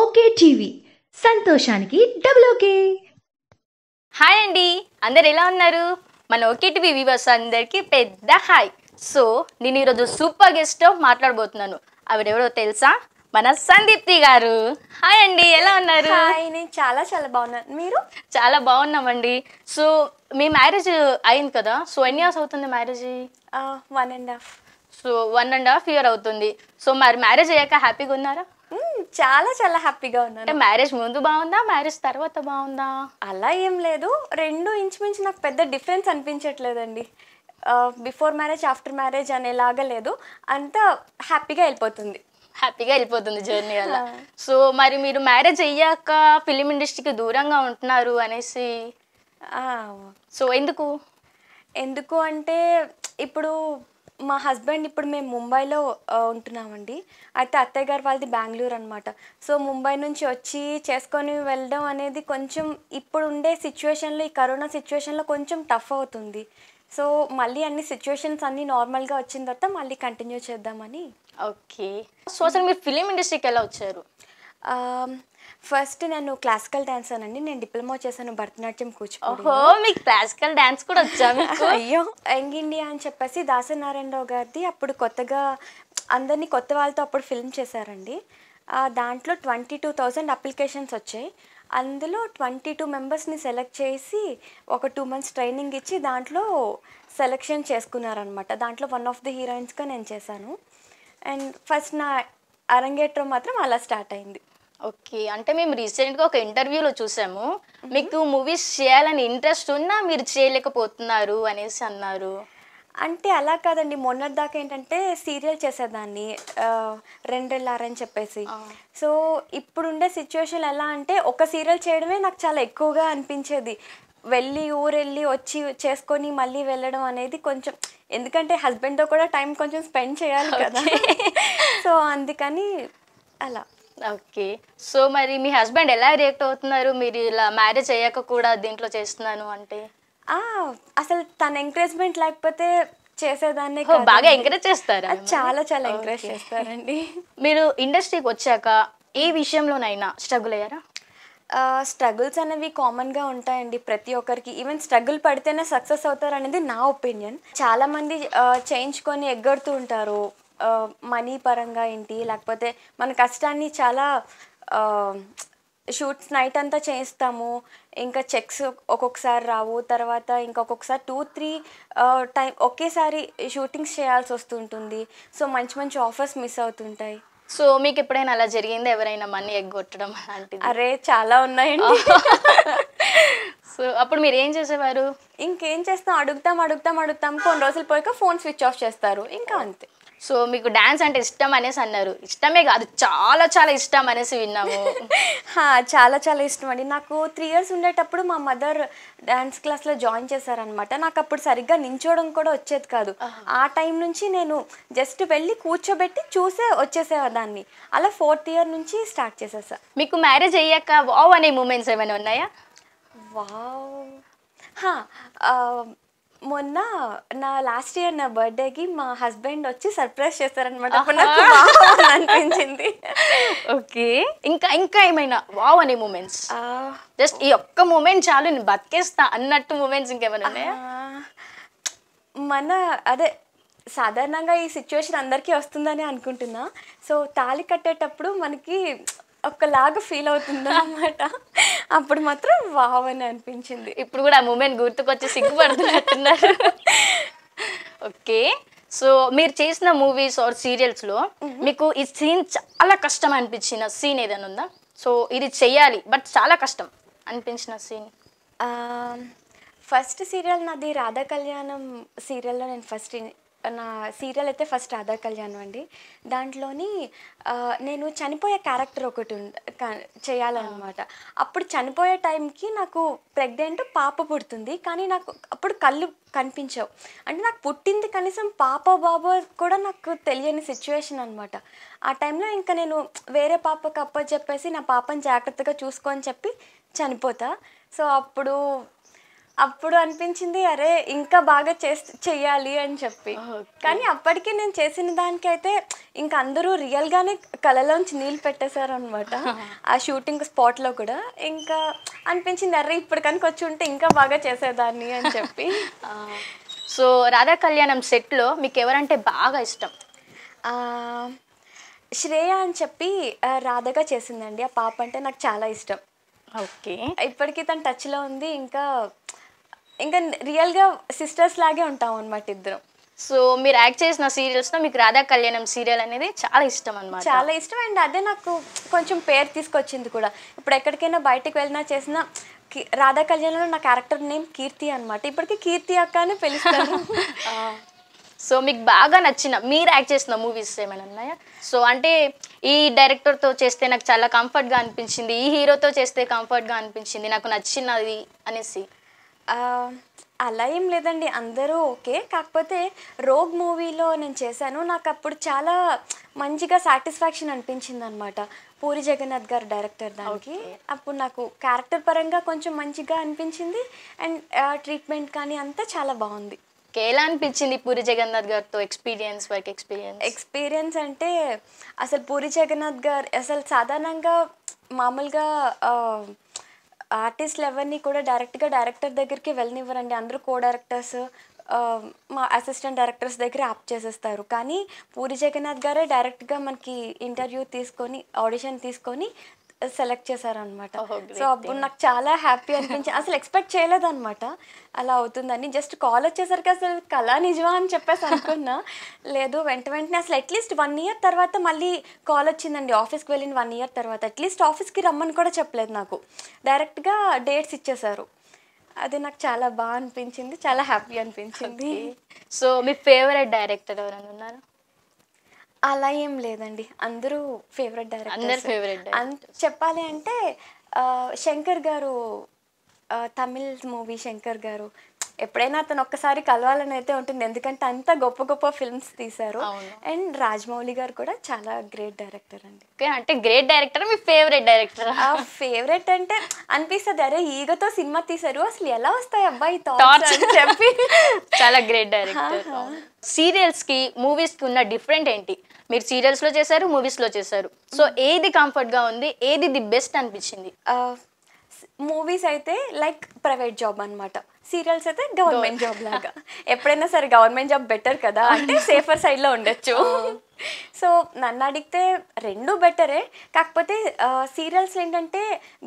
Okay TV సంతోషానికి double okay. Hi అండి, అందరు ఎలా ఉన్నారు? మన ఓకే టీవీ వ్యూవర్స్ అందరికీ పెద్ద హాయ్. సో నేను ఈరోజు సూపర్ గెస్ట్తో మాట్లాడబోతున్నాను. ఆవిడెవరో తెలుసా? మన సందీప్తి గారు. హాయ్ అండి, ఎలా ఉన్నారు? నేను చాలా చాలా బాగున్నాను. మీరు? చాలా బాగున్నామండి. సో మీ మ్యారేజ్ అయింది కదా, సో ఎన్ని ఇయర్స్ అవుతుంది మ్యారేజ్? 1.5. సో 1.5 year అవుతుంది. సో మరి మ్యారేజ్ అయ్యాక హ్యాపీగా ఉన్నారా? చాలా చాలా హ్యాపీగా ఉన్నాను. అంటే మ్యారేజ్ ముందు బాగుందా, మ్యారేజ్ తర్వాత బాగుందా? అలా ఏం లేదు, రెండు ఇంచుమించు నాకు పెద్ద డిఫరెన్స్ అనిపించట్లేదండి. బిఫోర్ మ్యారేజ్ ఆఫ్టర్ మ్యారేజ్ అనేలాగా లేదు, అంత హ్యాపీగా వెళ్ళిపోతుంది. హ్యాపీగా వెళ్ళిపోతుంది జర్నీ అలా. సో మరి మీరు మ్యారేజ్ అయ్యాక ఫిలిం ఇండస్ట్రీకి దూరంగా ఉంటున్నారు అనేసి, సో ఎందుకు? ఎందుకు అంటే ఇప్పుడు మా హస్బెండ్, ఇప్పుడు మేము ముంబైలో ఉంటున్నామండి. అయితే అత్తయ్య గారు వాళ్ళది బెంగళూరు అనమాట. సో ముంబై నుంచి వచ్చి చేసుకొని వెళ్ళడం అనేది కొంచెం ఇప్పుడు ఉండే సిచ్యువేషన్లో, ఈ కరోనా సిచ్యువేషన్లో కొంచెం టఫ్ అవుతుంది. సో మళ్ళీ అన్ని సిచ్యువేషన్స్ అన్నీ నార్మల్గా వచ్చిన తర్వాత మళ్ళీ కంటిన్యూ చేద్దామని. ఓకే. సో అసలు మీరు ఫిలిం ఇండస్ట్రీకి ఎలా వచ్చారు? ఫస్ట్ నేను క్లాసికల్ డాన్సర్ అండి. నేను డిప్లొమా చేశాను భరతనాట్యం, కూచిపూడి. క్లాసికల్ డాన్స్ కూడా వచ్చా? అయ్యో, యంగ్ ఇండియా అని చెప్పేసి దాసరి నారాయణరావు గారిది అప్పుడు కొత్తగా అందరినీ కొత్త వాళ్ళతో అప్పుడు ఫిల్మ్ చేశారండి. దాంట్లో 22,000 అప్లికేషన్స్ వచ్చాయి. అందులో 22 మెంబర్స్ని సెలెక్ట్ చేసి ఒక 2 months ట్రైనింగ్ ఇచ్చి దాంట్లో సెలెక్షన్ చేసుకున్నారనమాట. దాంట్లో వన్ ఆఫ్ ది హీరోయిన్స్గా నేను చేశాను. అండ్ ఫస్ట్ నా అరంగేట్రం మాత్రం అలా స్టార్ట్ అయింది. ఓకే. అంటే మేము రీసెంట్గా ఒక ఇంటర్వ్యూలో చూసాము, మీకు మూవీస్ చేయాలని ఇంట్రెస్ట్ ఉన్నా మీరు చేయలేకపోతున్నారు అనేసి అన్నారు. అంటే అలా కాదండి, మొన్నటిదాకా ఏంటంటే సీరియల్ చేసేదాన్ని 2.5 hours అని చెప్పేసి. సో ఇప్పుడుండే సిచ్యువేషన్ ఎలా అంటే ఒక సీరియల్ చేయడమే నాకు చాలా ఎక్కువగా అనిపించేది. వెళ్ళి ఊరెళ్ళి వచ్చి చేసుకొని మళ్ళీ వెళ్ళడం అనేది కొంచెం, ఎందుకంటే హస్బెండ్తో కూడా టైం కొంచెం స్పెండ్ చేయాలి కదా, సో అందుకని అలా. ఓకే. సో మరి మీ హస్బెండ్ ఎలా రియాక్ట్ అవుతున్నారు మీరు ఇలా మ్యారేజ్ అయ్యాక కూడా దీంట్లో చేస్తున్నాను అంటే? అసలు తన ఎంకరేజ్మెంట్ లేకపోతే చేసేదాన్ని. బాగా ఎంకరేజ్ చేస్తారా? చాలా చాలా ఎంకరేజ్ చేస్తారండి. మీరు ఇండస్ట్రీకి వచ్చాక ఏ విషయంలోనైనా స్ట్రగుల్ అయ్యారా? స్ట్రగుల్స్ అనేవి కామన్గా ఉంటాయండి ప్రతి ఒక్కరికి. ఈవెన్ స్ట్రగుల్ పడితేనే సక్సెస్ అవుతారు అనేది నా ఒపీనియన్. చాలామంది చేయించుకొని ఎగ్గడుతూ ఉంటారు మనీ పరంగా ఏంటి, లేకపోతే మన కష్టాన్ని చాలా షూట్స్ నైట్ అంతా చేయిస్తాము, ఇంకా చెక్స్ ఒక్కొక్కసారి రావు, తర్వాత ఇంకొకసారి 2-3 times ఒకేసారి షూటింగ్స్ చేయాల్సి వస్తుంటుంది. సో మంచి మంచి ఆఫర్స్ మిస్ అవుతుంటాయి. సో మీకు ఎప్పుడైనా అలా జరిగింది, ఎవరైనా మనీ ఎగ్గొట్టడం అలాంటిది? అరే చాలా ఉన్నాయండి. సో అప్పుడు మీరు ఏం చేసేవారు? ఇంకేం చేస్తాం, అడుగుతాం కొన్ని రోజులు పోయాక ఫోన్ స్విచ్ ఆఫ్ చేస్తారు, ఇంకా అంతే. సో మీకు డాన్స్ అంటే ఇష్టం అనేసి అన్నారు. ఇష్టమే కాదు, చాలా చాలా ఇష్టం అనేసి విన్నాము. చాలా చాలా ఇష్టం అండి. నాకు 3 years ఉండేటప్పుడు మా మదర్ డాన్స్ క్లాస్లో జాయిన్ చేశారనమాట. నాకు అప్పుడు సరిగ్గా నించోవడం కూడా వచ్చేది కాదు. ఆ టైం నుంచి నేను జస్ట్ వెళ్ళి కూర్చోబెట్టి చూసే వచ్చేసేదాన్ని. అలా 4th year నుంచి స్టార్ట్ చేసేసా. మీకు మ్యారేజ్ అయ్యాక వావ్ అనే మూమెంట్స్ ఏమైనా ఉన్నాయా? వావ్, మొన్న నా లాస్ట్ ఇయర్ నా బర్త్డేకి మా హస్బెండ్ వచ్చి సర్ప్రైజ్ చేస్తారనమాట. అనిపించింది. ఓకే. ఇంకా ఇంకా ఏమైనా వావ్ అనే మూమెంట్స్? జస్ట్ ఈ ఒక్క మూమెంట్ చాలు, నేను బతికేస్తా అన్నట్టు మూమెంట్స్ ఇంకేమైనా ఉన్నాయా? మన అదే సాధారణంగా ఈ సిచ్యువేషన్ అందరికీ వస్తుందని అనుకుంటున్నా. సో తాళి కట్టేటప్పుడు మనకి ఒక్కలాగా ఫీల్ అవుతుంది అనమాట. అప్పుడు మాత్రం వావ్ అని అనిపించింది. ఇప్పుడు కూడా ఆ మూమెంట్ గుర్తుకొచ్చి సిగ్గుపడుతున్నట్టున్నారు. ఓకే. సో మీరు చేసిన మూవీస్ ఆర్ సీరియల్స్లో మీకు ఈ సీన్ చాలా కష్టం అనిపించిన సీన్ ఏదైనా ఉందా? సో ఇది చెయ్యాలి బట్ చాలా కష్టం అనిపించిన సీన్? ఫస్ట్ సీరియల్ నాది రాధా కళ్యాణం సీరియల్లో నేను ఫస్ట్, నా సీరియల్ అయితే ఫస్ట్ రాధా కళ్యాణం అండి. దాంట్లోని నేను చనిపోయే క్యారెక్టర్ ఒకటి చేయాలన్నమాట. అప్పుడు చనిపోయే టైంకి నాకు ప్రెగ్నెంట్ పాప పుడుతుంది, కానీ నాకు అప్పుడు కళ్ళు కనిపించావు. అంటే నాకు పుట్టింది కనీసం పాప బాబో కూడా నాకు తెలియని సిచ్యువేషన్ అనమాట. ఆ టైంలో ఇంకా నేను వేరే పాపకు అప్పచెప్పేసి నా పాపని జాగ్రత్తగా చూసుకొని చెప్పి చనిపోతా. సో అప్పుడు అప్పుడు అనిపించింది అరే ఇంకా బాగా చేయాలి అని చెప్పి కానీ అప్పటికి నేను చేసిన దానికి అయితే ఇంకా అందరూ రియల్ గానే కళ్ళలోంచి నీళ్ళు పెట్టేశారు అన్నమాట ఆ షూటింగ్ స్పాట్ లో కూడా ఇంకా అనిపించింది అరే ఇప్పుడు కనుక వచ్చి ఉంటే ఇంకా బాగా చేసేదాన్ని అని చెప్పి సో రాధా కళ్యాణం సెట్ లో మీకు ఎవరంటే బాగా ఇష్టం ఆ శ్రేయ అని చెప్పి రాధగా చేసిందండి ఆ పాప అంటే నాకు చాలా ఇష్టం ఓకే ఇప్పటికీ తన టచ్ లో ఉంది ఇంకా ఇంకా రియల్ గా సిస్టర్స్ లాగే ఉంటాం అన్నమాట ఇద్దరం సో మీరు యాక్ట్ చేసిన సీరియల్స్ లో మీకు రాధా కళ్యాణం సీరియల్ అనేది చాలా ఇష్టం అన్నమాట చాలా ఇష్టం అండ్ అదే నాకు కొంచెం పేరు తీసుకొచ్చింది కూడా ఇప్పుడు ఎక్కడికైనా బయటకు వెళ్ళినా చేసినా రాధా కళ్యాణంలో నా క్యారెక్టర్ నేమ్ కీర్తి అన్నమాట ఇప్పటికీ కీర్తి అక్క అని పిలుస్తాను సో మీకు బాగా నచ్చిన మీరు యాక్ట్ చేసిన మూవీస్ ఏమైనా ఉన్నాయా సో అంటే ఈ డైరెక్టర్తో చేస్తే నాకు చాలా కంఫర్ట్గా అనిపించింది ఈ హీరోతో చేస్తే కంఫర్ట్గా అనిపించింది నాకు నచ్చినది అనేసి అలా ఏం లేదండి అందరూ ఓకే కాకపోతే రోగ్ మూవీలో నేను చేశాను నాకు అప్పుడు చాలా మంచిగా సాటిస్ఫాక్షన్ అనిపించింది అనమాట పూరి జగన్నాథ్ గారు డైరెక్టర్ దానికి అప్పుడు నాకు క్యారెక్టర్ పరంగా కొంచెం మంచిగా అనిపించింది అండ్ ట్రీట్మెంట్ కానీ అంతా చాలా బాగుంది ఎలా అనిపించింది పూరి జగన్నాథ్ గారితో ఎక్స్పీరియన్స్ వర్క్ ఎక్స్పీరియన్స్ అంటే అసలు పూరి జగన్నాథ్ గారు అసలు సాధారణంగా మామూలుగా ఆర్టిస్ట్లు ఎవరిని కూడా డైరెక్ట్గా డైరెక్టర్ దగ్గరికి వెళ్ళనివ్వరండి అందరూ కో డైరెక్టర్స్ మా అసిస్టెంట్ డైరెక్టర్స్ దగ్గర యాప్ చేసేస్తారు కానీ పూరి జగన్నాథ్ గారే డైరెక్ట్గా మనకి ఇంటర్వ్యూ తీసుకొని ఆడిషన్ తీసుకొని సెలెక్ట్ చేశారనమాట సో అప్పుడు నాకు చాలా హ్యాపీ అనిపించింది అసలు ఎక్స్పెక్ట్ చేయలేదన్నమాట అలా అవుతుందని జస్ట్ కాల్ వచ్చేసరికి అసలు కళ నిజమా అని చెప్పేసి అనుకున్నా లేదు వెంటనే అసలు అట్లీస్ట్ 1 year తర్వాత మళ్ళీ కాల్ వచ్చిందండి ఆఫీస్కి వెళ్ళిన 1 year తర్వాత అట్లీస్ట్ ఆఫీస్కి రమ్మని కూడా చెప్పలేదు నాకు డైరెక్ట్గా డేట్స్ ఇచ్చేశారు అది నాకు చాలా బాగా అనిపించింది చాలా హ్యాపీ అనిపించింది సో మీ ఫేవరెట్ డైరెక్టర్ ఎవరైనా ఉన్నారు అలా ఏం లేదండి అందరూ ఫేవరెట్ డైరెక్టర్ చెప్పాలి అంటే శంకర్ గారు తమిళ్ మూవీ శంకర్ గారు ఎప్పుడైనా అతను ఒక్కసారి కలవాలని అయితే ఉంటుంది ఎందుకంటే అంత గొప్ప గొప్ప ఫిల్మ్స్ తీశారు అండ్ రాజమౌళి గారు కూడా చాలా గ్రేట్ డైరెక్టర్ అండి ఓకే అంటే గ్రేట్ డైరెక్టర్ మీ ఫేవరెట్ డైరెక్టర్ ఆ ఫేవరెట్ అంటే అనిపిస్తుంది అరే ఈగతో సినిమా తీశారు అసలు ఎలా వస్తాయి అబ్బాయి థాట్స్ అని చెప్పి చాలా గ్రేట్ డైరెక్టర్ సీరియల్స్ కి మూవీస్ కి ఉన్న డిఫరెంట్ ఏంటి మీరు సీరియల్స్ లో చేశారు మూవీస్ లో చేశారు సో ఏది కంఫర్ట్ గా ఉంది ఏది ది బెస్ట్ అనిపించింది మూవీస్ అయితే లైక్ ప్రైవేట్ జాబ్ అన్నమాట సీరియల్స్ అయితే గవర్నమెంట్ జాబ్ లాగా ఎప్పుడైనా సరే గవర్నమెంట్ జాబ్ బెటర్ కదా అంటే సేఫర్ సైడ్లో ఉండొచ్చు సో నన్ను అడిగితే రెండు బెటరే కాకపోతే సీరియల్స్ ఏంటంటే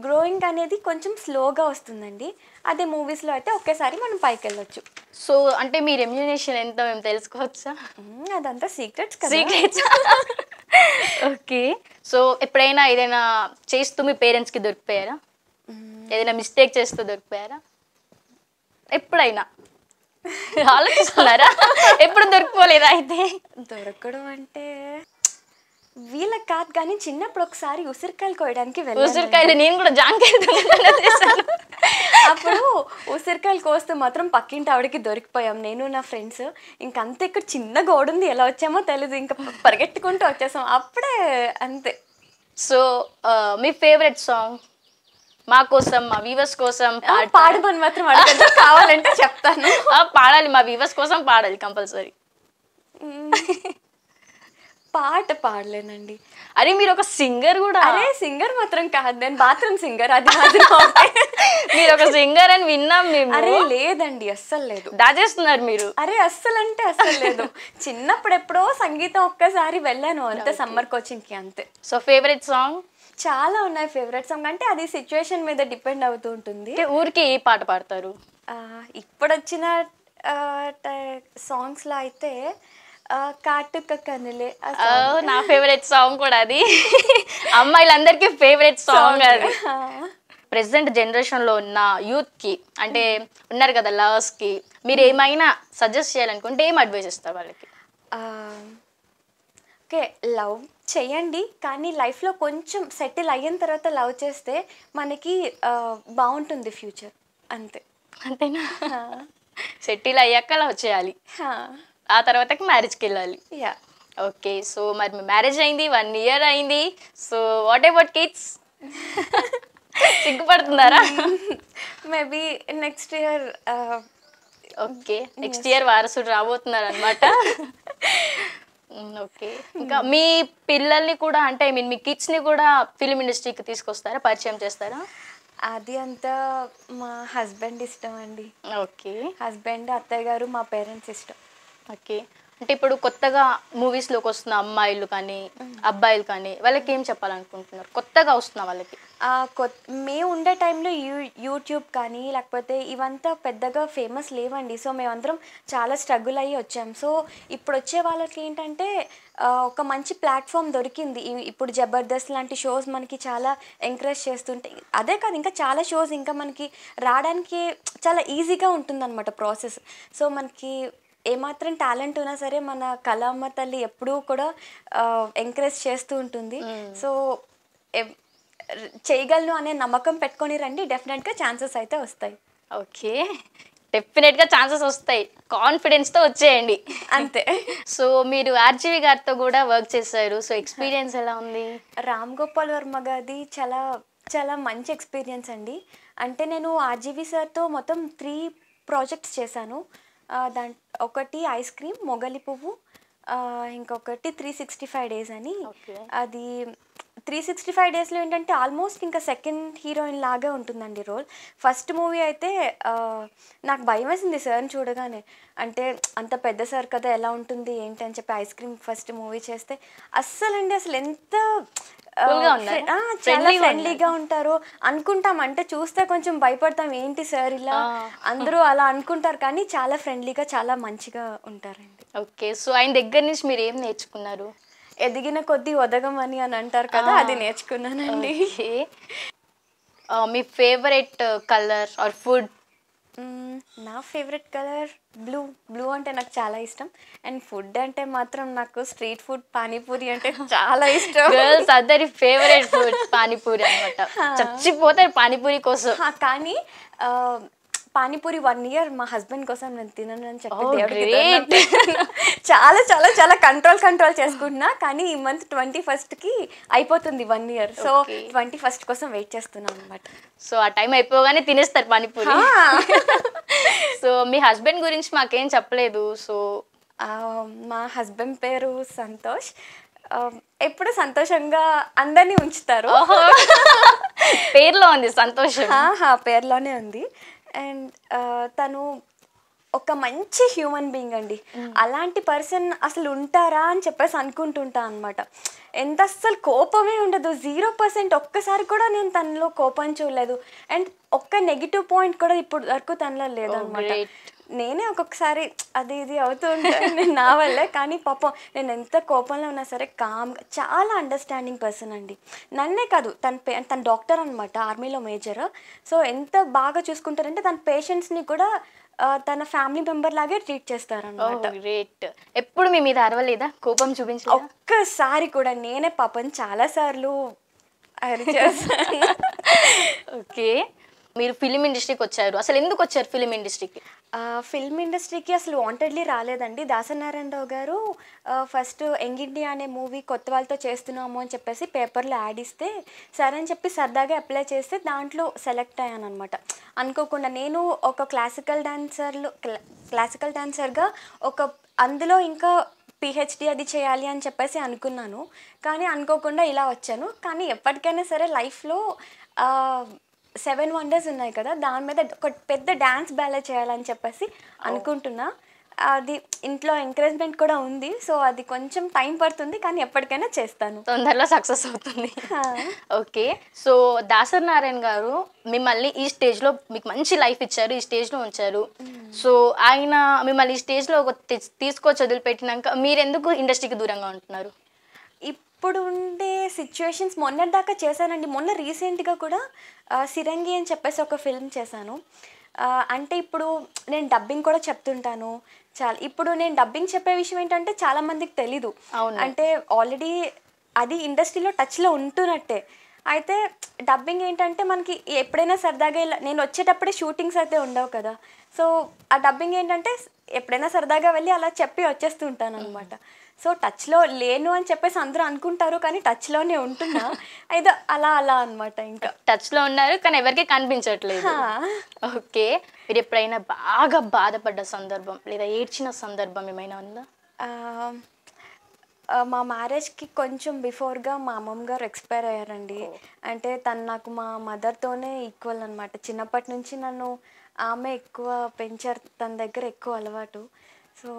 గ్రోయింగ్ అనేది కొంచెం స్లోగా వస్తుందండి అదే మూవీస్లో అయితే ఒకేసారి మనం పైకి వెళ్ళొచ్చు సో అంటే మీ రెమ్యూనేషన్ ఎంతో మేము తెలుసుకోవచ్చా అదంతా సీక్రెట్స్ ఓకే సో ఎప్పుడైనా ఏదైనా చేస్తూ మీ పేరెంట్స్కి దొరికిపోయారా ఏదైనా మిస్టేక్ చేస్తూ దొరికిపోయారా ఎప్పుడైనా ఆలోచిస్తున్నారా ఎప్పుడు దొరికిపోలేదా అయితే దొరకడం అంటే వీళ్ళకి కాదు కానీ చిన్నప్పుడు ఒకసారి ఉసిరికాయలు కోయడానికి వెళ్ళాను ఉసిరికాయలు నేను కూడా జాంకాయలు అప్పుడు ఉసిరికాయలు కోస్తే మాత్రం పక్కింటి ఆవిడకి దొరికిపోయాం నేను నా ఫ్రెండ్స్ ఇంకంతే ఇక్కడ చిన్న గోడ ఉంది ఎలా వచ్చామో తెలీదు ఇంకా పరిగెట్టుకుంటూ వచ్చేసాం అప్పుడే అంతే సో మీ ఫేవరెట్ సాంగ్ మా కోసం మా వ్యూవర్స్ కోసం పాడమని మాత్రం అడగండి కావాలంటే చెప్తాను పాడాలి మా వ్యూవర్స్ కోసం పాడాలి కంపల్సరీ పాట పాడలేనండి అరే మీరు ఒక సింగర్ కూడా అరే సింగర్ మాత్రం కాదు నేను బాత్రూమ్ సింగర్ అది మీరు ఒక సింగర్ అని విన్నాం మేము అరే లేదండి అస్సలు లేదు దాచేస్తున్నారు మీరు అరే అస్సలు అంటే అస్సలు లేదు చిన్నప్పుడు ఎప్పుడో సంగీతం ఒక్కసారి వెళ్ళాను అంతే సమ్మర్ కోచింగ్కి అంతే సో ఫేవరెట్ సాంగ్ చాలా ఉన్నాయి ఫేవరెట్ సాంగ్ అంటే అది సిచ్యువేషన్ మీద డిపెండ్ అవుతూ ఉంటుంది ఊరికి ఏ పాట పాడతారు ఇప్పుడు వచ్చిన సాంగ్స్లో అయితే కాటుక కనులే నా ఫేవరెట్ సాంగ్ కూడా అది అమ్మాయిలందరికీ ఫేవరెట్ సాంగ్ అది ప్రెసెంట్ జనరేషన్లో ఉన్న యూత్కి అంటే ఉన్నారు కదా లవర్స్కి మీరు ఏమైనా సజెస్ట్ చేయాలనుకుంటే ఏం అడ్వైస్ ఇస్తారు వాళ్ళకి ఓకే లవ్ చేయండి కానీ లైఫ్లో కొంచెం సెటిల్ అయిన తర్వాత లవ్ చేస్తే మనకి బాగుంటుంది ఫ్యూచర్ అంతే అంతేనా సెటిల్ అయ్యాక లవ్ చేయాలి ఆ తర్వాతకి మ్యారేజ్కి వెళ్ళాలి యా ఓకే సో మరి మ్యారేజ్ అయింది 1 year అయింది సో వాట్ అబౌట్ కిడ్స్ సిగ్గుపడుతున్నారా maybe next year okay next year వారసుడు రాబోతున్నారు అన్నమాట ఓకే ఇంకా మీ పిల్లల్ని కూడా అంటే ఐ మీన్ మీ కిడ్స్ ని కూడా ఫిల్మ్ ఇండస్ట్రీకి తీసుకొస్తారా పరిచయం చేస్తారా అది అంతా మా హస్బెండ్ ఇష్టం అండి ఓకే హస్బెండ్ అత్తయ్య గారు మా పేరెంట్స్ ఇష్టం ఓకే అంటే ఇప్పుడు కొత్తగా మూవీస్ లోకి వస్తున్న అమ్మాయిలు కానీ అబ్బాయిలు కానీ వాళ్ళకి ఏం చెప్పాలనుకుంటున్నారు కొత్తగా వస్తున్న వాళ్ళకి మేము ఉండే టైంలో యూట్యూబ్ కానీ లేకపోతే ఇవంతా పెద్దగా ఫేమస్ లేవండి సో మేమందరం చాలా స్ట్రగుల్ అయ్యి వచ్చాం సో ఇప్పుడు వచ్చే వాళ్ళకి ఏంటంటే ఒక మంచి ప్లాట్ఫామ్ దొరికింది ఇప్పుడు జబర్దస్త్ లాంటి షోస్ మనకి చాలా ఎంకరేజ్ చేస్తుంటాయి అదే కాదు ఇంకా చాలా షోస్ ఇంకా మనకి రావడానికి చాలా ఈజీగా ఉంటుందన్నమాట ప్రాసెస్ సో మనకి ఏమాత్రం టాలెంట్ ఉన్నా సరే మన కళామ్మ తల్లి ఎప్పుడూ కూడా ఎంకరేజ్ చేస్తూ ఉంటుంది సో చేయగలను అనే నమ్మకం పెట్టుకొని రండి డెఫినెట్గా ఛాన్సెస్ అయితే వస్తాయి ఓకే డెఫినెట్గా ఛాన్సెస్ వస్తాయి కాన్ఫిడెన్స్తో వచ్చేయండి అంతే సో మీరు ఆర్జీవి గారితో కూడా వర్క్ చేశారు సో ఎక్స్పీరియన్స్ ఎలా ఉంది రామ్ గోపాల్ వర్మ గారిది చాలా చాలా మంచి ఎక్స్పీరియన్స్ అండి అంటే నేను ఆర్జీవి సార్తో మొత్తం 3 ప్రాజెక్ట్స్ చేశాను ఒకటి ఐస్ క్రీమ్ మొగలి పువ్వు ఇంకొకటి 365 డేస్ అని అది 365 డేస్లో ఏంటంటే ఆల్మోస్ట్ ఇంకా సెకండ్ హీరోయిన్ లాగా ఉంటుందండి రోల్ ఫస్ట్ మూవీ అయితే నాకు భయం వేసింది సార్ని చూడగానే అంటే అంత పెద్ద సార్ కదా ఎలా ఉంటుంది ఏంటి అని చెప్పి ఐస్ క్రీమ్ ఫస్ట్ మూవీ చేస్తే అస్సలండి అసలు ఎంత చాలా ఫ్రెండ్లీగా ఉంటారు అనుకుంటాం అంటే చూస్తే కొంచెం భయపడతాం ఏంటి సార్ ఇలా అందరూ అలా అనుకుంటారు కానీ చాలా ఫ్రెండ్లీగా చాలా మంచిగా ఉంటారండి ఓకే సో ఆయన దగ్గర నుంచి మీరు ఏం నేర్చుకున్నారు ఎదిగిన కొద్ది ఒదగమని అని అంటారు కదా అది నేర్చుకున్నానండి మీ ఫేవరెట్ కలర్ ఆర్ ఫుడ్ నా ఫేవరెట్ కలర్ బ్లూ బ్లూ అంటే నాకు చాలా ఇష్టం అండ్ ఫుడ్ అంటే మాత్రం నాకు స్ట్రీట్ ఫుడ్ పానీపూరి అంటే చాలా ఇష్టం గర్ల్స్ అందరి ఫేవరెట్ ఫుడ్ పానీపూరి అన్నమాట చచ్చిపోతారు పానీపూరి కోసం కానీ పానీపూరి 1 year మా హస్బెండ్ కోసం నేను తిననని చెప్పి చాలా చాలా చాలా కంట్రోల్ చేసుకుంటున్నా కానీ ఈ మంత్ 21st అయిపోతుంది 1 year సో 21st కోసం వెయిట్ చేస్తున్నాం అనమాట సో ఆ టైం అయిపోగానే తినేస్తారు పానీపూరి సో మీ హస్బెండ్ గురించి మాకేం చెప్పలేదు సో మా హస్బెండ్ పేరు సంతోష్ ఎప్పుడు సంతోషంగా అందరినీ ఉంచుతారు పేర్లో ఉంది సంతోషం పేర్లోనే ఉంది అండ్ తను ఒక మంచి హ్యూమన్ బీయింగ్ అండి అలాంటి పర్సన్ అసలు ఉంటారా అని చెప్పేసి అనుకుంటుంటా అనమాట ఎంత అస్సలు కోపమే ఉండదు 0% ఒక్కసారి కూడా నేను తనలో కోపాన్ని చూడలేదు అండ్ ఒక్క నెగిటివ్ పాయింట్ కూడా ఇప్పుడు వరకు తనలో లేదనమాట నేనే ఒక్కొక్కసారి అది ఇది అవుతూ ఉంటాను నేను నా వల్లే కానీ పాపం నేను ఎంత కోపంలో ఉన్నా సరే కామ్గా చాలా అండర్స్టాండింగ్ పర్సన్ అండి నన్నే కాదు తన డాక్టర్ అనమాట ఆర్మీలో మేజర్ సో ఎంత బాగా చూసుకుంటారంటే తన పేషెంట్స్ని కూడా తన ఫ్యామిలీ మెంబర్ లాగే ట్రీట్ చేస్తారనమాట గ్రేట్ ఎప్పుడు మీ మీద అరవలేదా కోపం చూపించలేదు ఒక్కసారి కూడా నేనే పాపం చాలాసార్లు ఓకే మీరు ఫిలిం ఇండస్ట్రీకి వచ్చారు అసలు ఎందుకు వచ్చారు ఫిలిం ఇండస్ట్రీకి ఫిల్మ్ ఇండస్ట్రీకి అసలు వాంటెడ్లీ రాలేదండి దాసరి నారాయణరావు గారు ఫస్ట్ యంగ్ ఇండియా అనే మూవీ కొత్త వాళ్ళతో చేస్తున్నాము అని చెప్పేసి పేపర్లో యాడ్ ఇస్తే సరే అని చెప్పి సరదాగా అప్లై చేస్తే దాంట్లో సెలెక్ట్ అయ్యాను అనమాట అనుకోకుండా నేను ఒక క్లాసికల్ డాన్సర్గా ఒక అందులో ఇంకా పిహెచ్డి అది చేయాలి అని చెప్పేసి అనుకున్నాను కానీ అనుకోకుండా ఇలా వచ్చాను కానీ ఎప్పటికైనా సరే లైఫ్లో 7 wonders ఉన్నాయి కదా దాని మీద ఒక పెద్ద డ్యాన్స్ బ్యాలే చేయాలని చెప్పేసి అనుకుంటున్నా అది ఇంట్లో ఎంకరేజ్మెంట్ కూడా ఉంది సో అది కొంచెం టైం పడుతుంది కానీ ఎప్పటికైనా చేస్తాను తొందరలో సక్సెస్ అవుతుంది ఓకే సో దాసరి నారాయణ గారు మిమ్మల్ని ఈ స్టేజ్లో మీకు మంచి లైఫ్ ఇచ్చారు ఈ స్టేజ్లో ఉంచారు సో ఆయన మిమ్మల్ని ఈ స్టేజ్లో తీసుకొచ్చి వదిలిపెట్టినాక మీరెందుకు ఇండస్ట్రీకి దూరంగా ఉంటున్నారు ఇప్పుడు ఉండే సిచ్యువేషన్స్ మొన్నటిదాకా చేశానండి మొన్న రీసెంట్గా కూడా సిరంగి అని చెప్పేసి ఒక ఫిల్మ్ చేశాను అంటే ఇప్పుడు నేను డబ్బింగ్ కూడా చెప్తుంటాను చాలా ఇప్పుడు నేను డబ్బింగ్ చెప్పే విషయం ఏంటంటే చాలామందికి తెలీదు అంటే ఆల్రెడీ అది ఇండస్ట్రీలో టచ్లో ఉంటున్నట్టే అయితే డబ్బింగ్ ఏంటంటే మనకి ఎప్పుడైనా సరదాగా నేను వచ్చేటప్పుడే షూటింగ్స్ అయితే ఉండవు కదా సో ఆ డబ్బింగ్ ఏంటంటే ఎప్పుడైనా సరదాగా వెళ్ళి అలా చెప్పి వచ్చేస్తూ ఉంటాను అనమాట సో టచ్ లో లేను అని చెప్పేసి అందరూ అనుకుంటారు కానీ టచ్ లోనే ఉంటున్నా ఏదో అలా అలా అన్నమాట ఇంకా టచ్ లో ఉన్నారు కానీ ఎవరికీ కనిపించట్లేదు. ఓకే మీరు ఎప్పుడైనా బాగా బాధపడ్డ సందర్భం లేదా ఏడ్చిన సందర్భం ఏమైనా ఉందా? మా మ్యారేజ్కి కొంచెం బిఫోర్గా మా అమ్మమ్మగారు ఎక్స్పైర్ అయ్యారండి. అంటే తను నాకు మా మదర్తోనే ఈక్వల్ అనమాట. చిన్నప్పటి నుంచి నన్ను ఆమె ఎక్కువ పెంచారు, తన దగ్గర ఎక్కువ అలవాటు. సో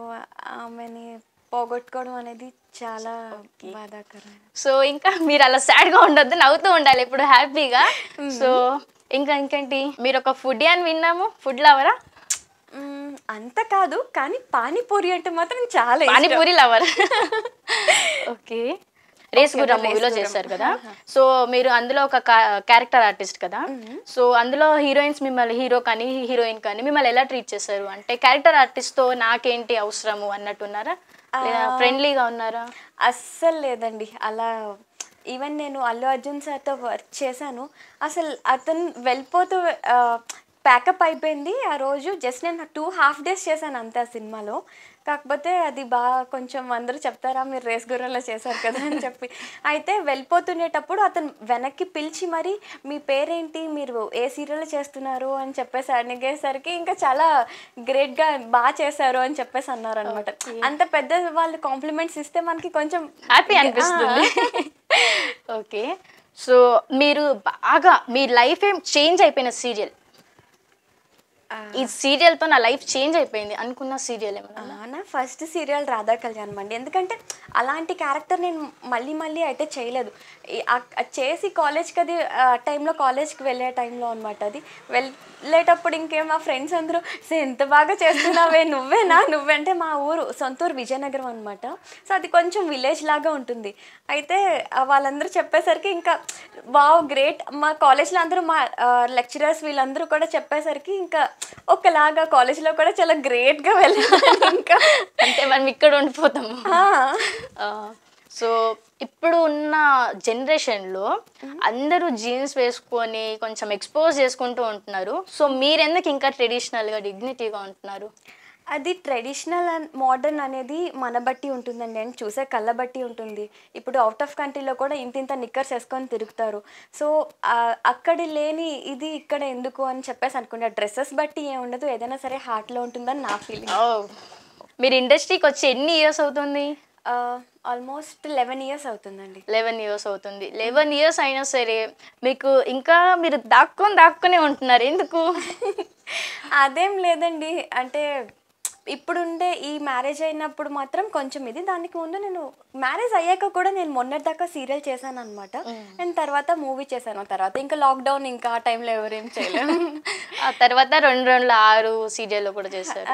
ఆమెని పోగొట్టుకోవడం అనేది చాలా బాధాకరం. సో ఇంకా మీరు అలా సాడ్గా ఉండొద్దు, నవ్వుతూ ఉండాలి ఇప్పుడు హ్యాపీగా. సో ఇంకేంటి మీరు ఒక ఫుడ్ అని విన్నాము, ఫుడ్ లవరా? అంత కాదు కానీ పానీపూరి అంటే మాత్రం చాలా panipuri lover. Okay race Gurram మూవీలో చేశారు కదా, సో మీరు అందులో ఒక క్యారెక్టర్ ఆర్టిస్ట్ కదా, సో అందులో హీరోయిన్స్ మిమ్మల్ని హీరో కానీ హీరోయిన్ కానీ మిమ్మల్ని ఎలా ట్రీట్ చేశారు? అంటే క్యారెక్టర్ ఆర్టిస్ట్తో నాకేంటి అవసరము అన్నట్టున్నారా లేదా ఫ్రెండ్లీగా ఉన్నారా? అస్సలు లేదండి అలా. ఈవెన్ నేను అల్లు అర్జున్ సార్తో వర్క్ చేశాను, అసలు అతను వెళ్ళిపోతూ ప్యాకప్ అయిపోయింది ఆ రోజు. జస్ట్ నేను 2 ½ days చేశాను అంతే ఆ సినిమాలో. కాకపోతే అది బాగా కొంచెం అందరూ చెప్తారా మీరు రేస్ గుర్రాలో చేశారు కదా అని చెప్పి. అయితే వెళ్ళిపోతుండేటప్పుడు అతను వెనక్కి పిలిచి మరి మీ పేరేంటి, మీరు ఏ సీరియల్ చేస్తున్నారు అని చెప్పేసి అడిగేసరికి ఇంకా చాలా గ్రేట్గా బాగా చేశారు అని చెప్పేసి అన్నారు అనమాట. అంత పెద్ద వాళ్ళు కాంప్లిమెంట్స్ ఇస్తే మనకి కొంచెం హ్యాపీ అనిపిస్తుంది. ఓకే సో మీరు బాగా మీ లైఫ్ ఏం చేంజ్ అయిపోయిన సీరియల్, ఈ సీరియల్తో నా లైఫ్ చేంజ్ అయిపోయింది అనుకున్న సీరియల్ ఏమన్నా? నా ఫస్ట్ సీరియల్ రాధా కళ్యాణం అండి. ఎందుకంటే అలాంటి క్యారెక్టర్ నేను మళ్ళీ మళ్ళీ అయితే చేయలేదు. చేసి కాలేజ్కి అది టైంలో కాలేజ్కి వెళ్ళే టైంలో అనమాట. అది వెళ్ళేటప్పుడు ఇంకేం మా ఫ్రెండ్స్ అందరూ ఎంత బాగా చేస్తున్నావే నువ్వేనా నువ్వంటే మా ఊరు సొంతూరు విజయనగరం అనమాట. సో అది కొంచెం విలేజ్ లాగా ఉంటుంది. అయితే వాళ్ళందరూ చెప్పేసరికి ఇంకా వావ్ గ్రేట్, మా కాలేజ్లో అందరూ మా లెక్చరర్స్ వీళ్ళందరూ కూడా చెప్పేసరికి ఇంకా ఒకలాగా కాలేజ్లో కూడా చాలా గ్రేట్గా వెళ్ళాను. ఇంకా అంటే మనం ఇక్కడ ఉండిపోతాము. సో ఇప్పుడు ఉన్న జనరేషన్లో అందరూ జీన్స్ వేసుకొని కొంచెం ఎక్స్పోజ్ చేసుకుంటూ ఉంటున్నారు. సో మీరెందుకు ఇంకా ట్రెడిషనల్గా డిగ్నిటీగా ఉంటున్నారు? అది ట్రెడిషనల్ అండ్ మోడర్న్ అనేది మన బట్టి ఉంటుందండి, నేను చూసే కళ్ళ బట్టి ఉంటుంది. ఇప్పుడు అవుట్ ఆఫ్ కంట్రీలో కూడా ఇంత నిక్కర్స్ వేసుకొని తిరుగుతారు. సో అక్కడ లేని ఇది ఇక్కడ ఎందుకు అని చెప్పేసి అనుకుంటా. డ్రెస్సెస్ బట్టి ఏమి ఉండదు, ఏదైనా సరే హార్ట్లో ఉంటుందని నా ఫీలింగ్. మీరు ఇండస్ట్రీకి వచ్చి ఎన్ని ఇయర్స్ అవుతుంది? ఆల్మోస్ట్ 11 years అవుతుందండి. 11 years అవుతుంది. 11 years అయినా సరే మీకు ఇంకా మీరు దాక్కునే ఉంటున్నారు ఎందుకు? అదేం లేదండి, అంటే ఇప్పుడు ఉండే ఈ మ్యారేజ్ అయినప్పుడు మాత్రం కొంచెం ఇది, దానికి ముందు నేను మ్యారేజ్ అయ్యాక కూడా నేను మొన్నటిదాకా సీరియల్ చేశాను అనమాట. అండ్ తర్వాత మూవీ చేశాను. తర్వాత ఇంకా లాక్డౌన్ ఇంకా ఆ టైంలో ఎవరేం చేయలేము. ఆ తర్వాత 2006 సీరియల్లో కూడా చేశారు.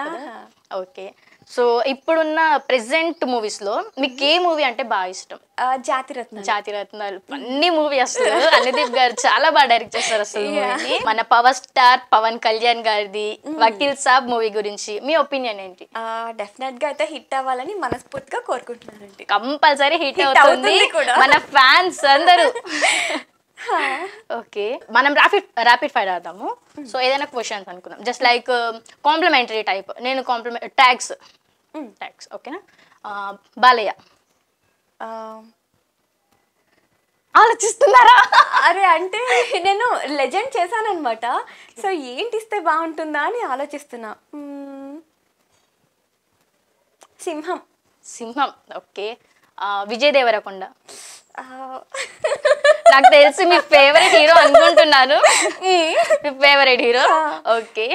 ఓకే సో ఇప్పుడున్న ప్రెసెంట్ మూవీస్లో మీకు ఏ మూవీ అంటే బాగా ఇష్టం? జాతిరత్నాలు అన్ని మూవీ అసలు అనిదీప్ గారు చాలా బాగా డైరెక్ట్ చేస్తారు అసలు. మన పవర్ స్టార్ పవన్ కళ్యాణ్ గారిది వకీల్ సాబ్ మూవీ గురించి మీ ఒపీనియన్ ఏంటి? డెఫినెట్ గా అయితే హిట్ అవ్వాలని మనస్ఫూర్తిగా కోరుకుంటున్నారండి. కంపల్సరీ హిట్ అవుతుంది మన ఫ్యాన్స్ అందరూ. ఓకే మనం ర్యాపిడ్ ఫైర్ ఆడదాము. సో ఏదైనా క్వశ్చన్స్ అనుకుందాం, జస్ట్ లైక్ కాంప్లిమెంటరీ టైప్. నేను ట్యాక్స్ ఓకేనా? బాలయ్య. ఆలోచిస్తున్నారా? అరే అంటే నేను లెజెండ్ చేశానమాట, సో ఏంటి ఇస్తే బాగుంటుందా అని ఆలోచిస్తున్నా. సింహం ఓకే. విజయ్ దేవరకొండ నాకు తెలిసి మీ ఫేవరెట్ హీరో అనుకుంటున్నాను. మీ ఫేవరెట్ హీరో ఓకే.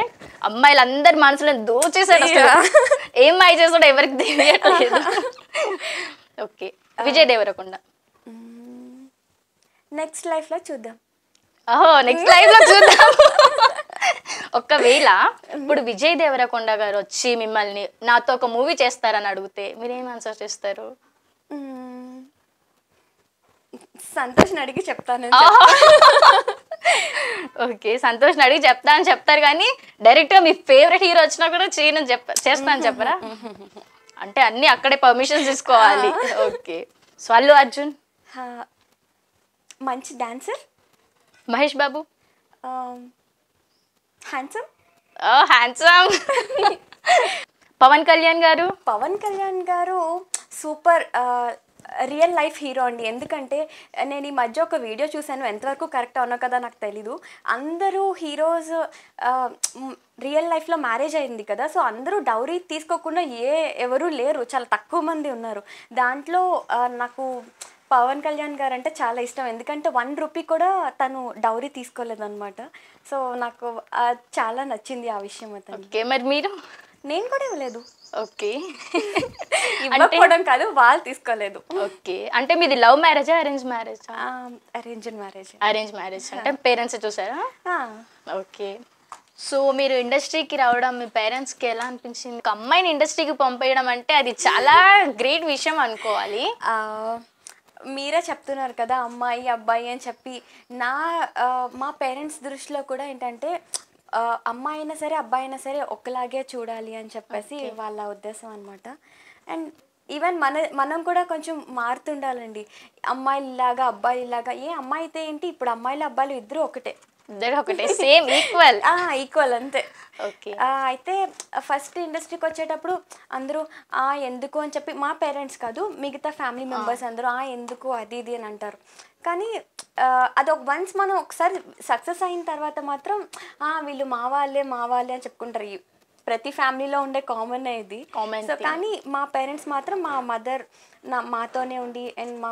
అమ్మాయిలందరి మనసులో దోచేసాడు, ఏం మాయ చేసాడు ఎవరికి తెలియట్లేదు. Okay Vijay Deverakonda. Next life లో చూద్దాం. ఒకవేళ ఇప్పుడు విజయ్ దేవరకొండ గారు వచ్చి మిమ్మల్ని నాతో ఒక మూవీ చేస్తారని అడిగితే మీరేం ఆన్సర్ చేస్తారు? సంతోష్ని అడిగి చెప్తాను. ఓకే సంతోష్ని అడిగి చెప్తాను చెప్తారు కానీ డైరెక్ట్గా మీ ఫేవరెట్ హీరో వచ్చినా కూడా చేస్తాను చెప్పరా? అంటే అన్నీ అక్కడే పర్మిషన్ తీసుకోవాలి. Okay so Allu Arjun. మంచి డాన్సర్. మహేష్ బాబు. హ్యాండ్సమ్. పవన్ కళ్యాణ్ గారు सूपर रियल लाइफ हीरो अंडी एंदुकंटे नेनु ई मध्य ओक वीडियो चूसानु एंतवरकु करेक्ट अवनो कदा नाकु तेलियदु अंदरू हीरोज रियल लाइफ लो मैरिज अयिंदी कदा सो अंदरू डौरी तीसुकोकुंडा एवरू लेरु चाला तक्कुव मंदी उन्नारु दांट्लो नाकु पवन कल्याण गारंटे चाला इष्टं एंदुकंटे 1 रूपी कूडा तनु डौरी तीसुकोलेदन्नमाट सो नाकु चाला नच्चिंदी आ विषयं अतनु ओके मरि मीरु नेनु कूडा इव्वलेदु ओके इव्वकोवడం కాదు వాళ్ళు తీసుకోలేదు ఓకే అంటే మీది love marriage arrange marriage arrange marriage అంటే పేరెంట్స్ చూసారా ఆ ఓకే సో మీరు ఇండస్ట్రీకి రావడం మీ పేరెంట్స్ కి ఎలా అనిపించింది ఒక అమ్మాయిని ఇండస్ట్రీకి పంపేయడం అంటే అది చాలా గ్రేట్ విషయం అనుకోవాలి ఆ మీరే చెప్తున్నారు కదా అమ్మాయి అబ్బాయి అని చెప్పి నా మా పేరెంట్స్ దృష్టిలో కూడా ఏంటంటే అమ్మాయి అయినా సరే అబ్బాయి అయినా సరే ఒకలాగే చూడాలి అని చెప్పేసి వాళ్ళ ఉద్దేశం అన్నమాట అండ్ ఈవెన్ మనం కూడా కొంచెం మారుతుండాలండి అమ్మాయిలాగా అబ్బాయిలాగా ఏ అమ్మాయి అయితే ఏంటి ఇప్పుడు అమ్మాయిలు అబ్బాయిలు ఇద్దరు ఒకటే సేమ్ ఈక్వల్ ఈక్వల్ అంతే ఓకే అయితే ఫస్ట్ ఇండస్ట్రీకి వచ్చేటప్పుడు అందరూ ఎందుకు అని చెప్పి మా పేరెంట్స్ కాదు మిగతా ఫ్యామిలీ మెంబర్స్ అందరూ ఎందుకు అది ఇది అని అంటారు కానీ అదొక వన్స్ మనం ఒకసారి సక్సెస్ అయిన తర్వాత మాత్రం వీళ్ళు మావాళ్ళే అని చెప్పుకుంటారు ప్రతి ఫ్యామిలీలో ఉండే కామన్ ఇది సో కానీ మా పేరెంట్స్ మాత్రం మా మదర్ మాతోనే ఉండి అండ్ మా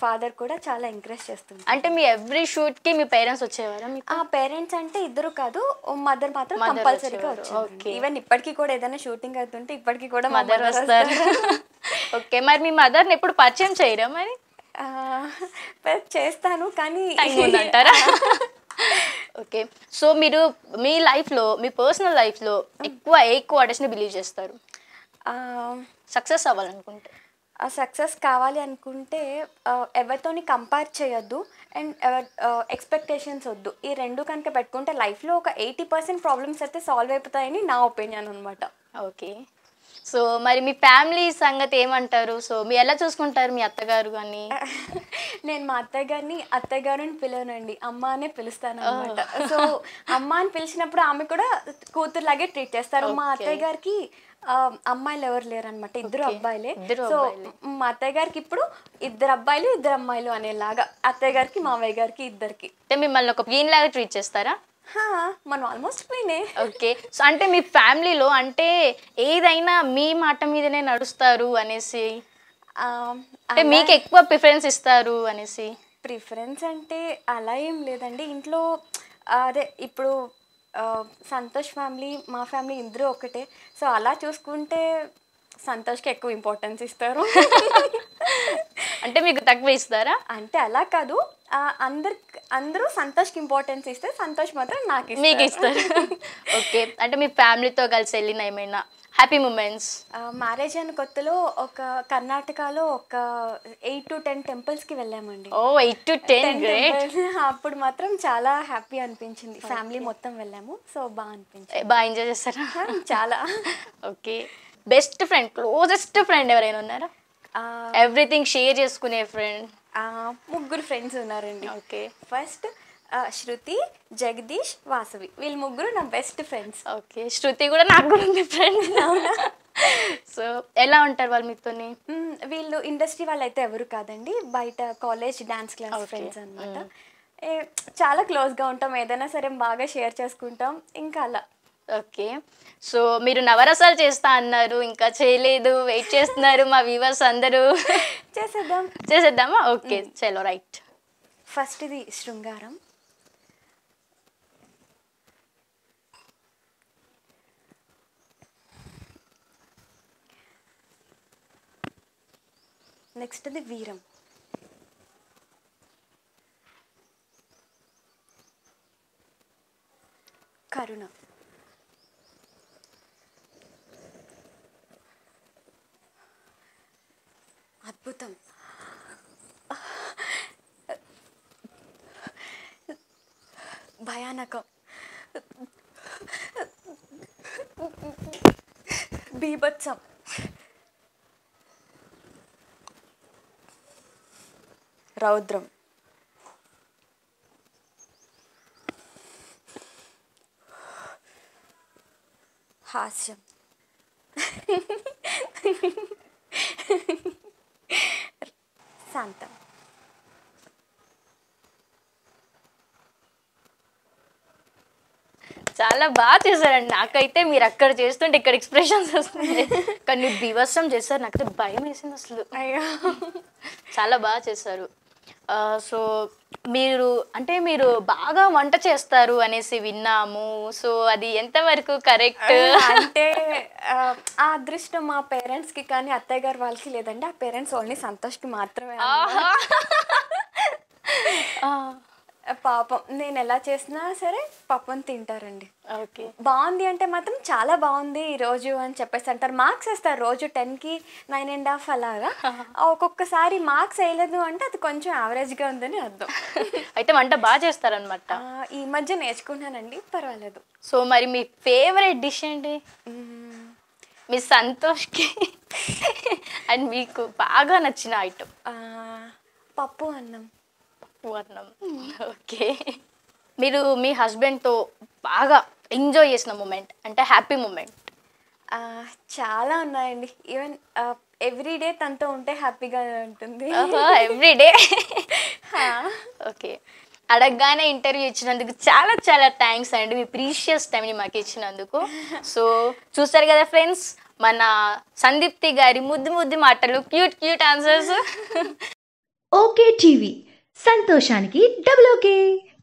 ఫాదర్ కూడా చాలా ఎంకరేజ్ చేస్తుంది అంటే మీ ఎవ్రీ షూట్కి మీ పేరెంట్స్ వచ్చేవారా మీకు పేరెంట్స్ అంటే ఇద్దరు కాదు మదర్ మాత్రం కంపల్సరీగా వచ్చేది ఈవెన్ ఇప్పటికీ కూడా ఏదైనా షూటింగ్ అవుతుంటే ఇప్పటికీ కూడా మదర్ వస్తారు ఓకే మరి మీ మదర్ని ఎప్పుడు పరిచయం చేయరా మరి చేస్తాను కానీ అంటారా ఓకే సో మీరు మీ లైఫ్లో మీ పర్సనల్ లైఫ్లో ఎక్కువ ఆడిషన్ బిలీవ్ చేస్తారు సక్సెస్ అవ్వాలనుకుంటే ఆ సక్సెస్ కావాలి అనుకుంటే ఎవరితోని కంపేర్ చేయొద్దు అండ్ ఎక్స్పెక్టేషన్స్ వద్దు ఈ రెండు కనుక పెట్టుకుంటే లైఫ్లో ఒక 80% ప్రాబ్లమ్స్ అయితే సాల్వ్ అయిపోతాయని నా ఒపీనియన్ అనమాట ఓకే సో మరి మీ ఫ్యామిలీ సంగతి ఏమంటారు సో మీరు ఎలా చూసుకుంటారు మీ అత్తగారు కానీ నేను మా అత్తగారిని పిలవనండి అమ్మానే పిలుస్తాను అన్నమాట సో అమ్మాని పిలిచినప్పుడు ఆమె కూడా కూతురులాగే ట్రీట్ చేస్తారు మా అత్తగారికి అమ్మాయిలు ఎవరు లేరనమాట ఇద్దరు అబ్బాయిలే సో మా అత్తయ్య గారికి ఇప్పుడు ఇద్దరు అబ్బాయిలు ఇద్దరు అమ్మాయిలు అనేలాగా అత్తయ్య గారికి మావయ్య గారికి ఇద్దరికి అంటే మిమ్మల్ని ఒక క్వీన్ లాగా ట్రీట్ చేస్తారా మనం ఆల్మోస్ట్ క్వీనే ఓకే సో అంటే మీ ఫ్యామిలీలో అంటే ఏదైనా మీ మాట మీదనే నడుస్తారు అనేసి అంటే మీకు ఎక్కువ ప్రిఫరెన్స్ ఇస్తారు అనేసి ప్రిఫరెన్స్ అంటే అలా ఏం లేదండి ఇంట్లో అదే ఇప్పుడు సంతోష్ ఫ్యామిలీ మా ఫ్యామిలీ ఇద్దరు ఒకటే సో అలా చూసుకుంటే సంతోష్కి ఎక్కువ ఇంపార్టెన్స్ ఇస్తారు అంటే మీకు తక్కువ ఇస్తారా అంటే అలా కాదు అందరూ సంతోష్కి ఇంపార్టెన్స్ ఇస్తే సంతోష్ మాత్రం నాకు మీకు ఇస్తారు ఓకే అంటే మీ ఫ్యామిలీతో కలిసి వెళ్ళిన ఏమైనా హ్యాపీ మూమెంట్స్ మ్యారేజ్ అయిన కొత్తలో ఒక కర్ణాటకలో ఒక 8 to 10 టెంపుల్స్కి వెళ్ళామండి ఓ 8 to 10 గ్రేట్ అప్పుడు మాత్రం చాలా హ్యాపీ అనిపించింది ఫ్యామిలీ మొత్తం వెళ్ళాము సో బాగా అనిపించింది బాగా ఎంజాయ్ చేస్తారా చాలా okay best friend closest friend ఎవరైనా ఉన్నారా ఎవ్రీథింగ్ షేర్ చేసుకునే ఫ్రెండ్ ముగ్గురు ఫ్రెండ్స్ ఉన్నారండి ఓకే ఫస్ట్ శృతి జగదీష్ వాసవి వీళ్ళు ముగ్గురు నా బెస్ట్ ఫ్రెండ్స్ ఓకే శృతి కూడా నాకు ఫ్రెండ్ అవునా సో ఎలా ఉంటారు వాళ్ళు మీతోని వీళ్ళు ఇండస్ట్రీ వాళ్ళు అయితే ఎవరు కాదండి బయట కాలేజ్ డాన్స్ క్లాస్ ఫ్రెండ్స్ అనమాట చాలా క్లోజ్గా ఉంటాం ఏదైనా సరే బాగా షేర్ చేసుకుంటాం ఇంకా అలా ఓకే సో మీరు నవరసాలు చేస్తా అన్నారు ఇంకా చేయలేదు వెయిట్ చేస్తున్నారు మా వ్యూవర్స్ అందరూ చేసేద్దామా ఓకే చలో రైట్ ఫస్ట్ ఇది శృంగారం నెక్స్ట్ ఇది వీరం కరుణ అద్భుతం భయానకం బీభత్సం రౌద్రం హాస్యం శాంతం. చాలా బాగా చేశారండి. నాకైతే మీరు అక్కడ చేస్తుంటే ఇక్కడ ఎక్స్ప్రెషన్స్ వస్తున్నాయి, కానీ దివసం చేశారు, నాకైతే భయం వేసింది అసలు. అయ్యా చాలా బాగా చేశారు. సో మీరు అంటే మీరు బాగా వంట చేస్తారు అనేసి విన్నాము, సో అది ఎంతవరకు కరెక్ట్? అంటే ఆ అదృష్టం మా పేరెంట్స్కి కానీ అత్తయ్య గారు వాళ్ళకి లేదండి. ఆ పేరెంట్స్ ఓన్లీ సంతోష్కి మాత్రమే. పాపం నేను ఎలా చేసినా సరే పాపం తింటారండి. ఓకే బాగుంది అంటే మాత్రం చాలా బాగుంది ఈరోజు అని చెప్పేసి అంటారు. మార్క్స్ వేస్తారు రోజు 10కి 9.5 అలాగా. ఒక్కొక్కసారి మార్క్స్ వేయలేదు అంటే అది కొంచెం యావరేజ్గా ఉందని అర్థం. అయితే వంట బాగా చేస్తారనమాట. ఈ మధ్య నేర్చుకున్నానండి, పర్వాలేదు. సో మరి మీ ఫేవరెట్ డిష్ ఏంటి? మీ సంతోష్కి అండ్ మీకు బాగా నచ్చిన ఐటమ్? పప్పు అన్నం. ఓకే మీరు మీ హస్బెండ్తో బాగా ఎంజాయ్ చేసిన మూమెంట్ అంటే హ్యాపీ మూమెంట్? చాలా ఉన్నాయండి. ఈవెన్ ఎవ్రీడే తనతో ఉంటే హ్యాపీగా ఉంటుంది. ఎవ్రీడే. ఓకే అడగగానే ఇంటర్వ్యూ ఇచ్చినందుకు చాలా చాలా థ్యాంక్స్ అండి, మీ ప్రీషియస్ టైంని మాకు ఇచ్చినందుకు. సో చూస్తారు కదా ఫ్రెండ్స్, మన సందీప్తి గారి ముద్దు ముద్దు మాటలు, cute cute answers. Okay TV సంతోషానికి డబుల్ ఓకే.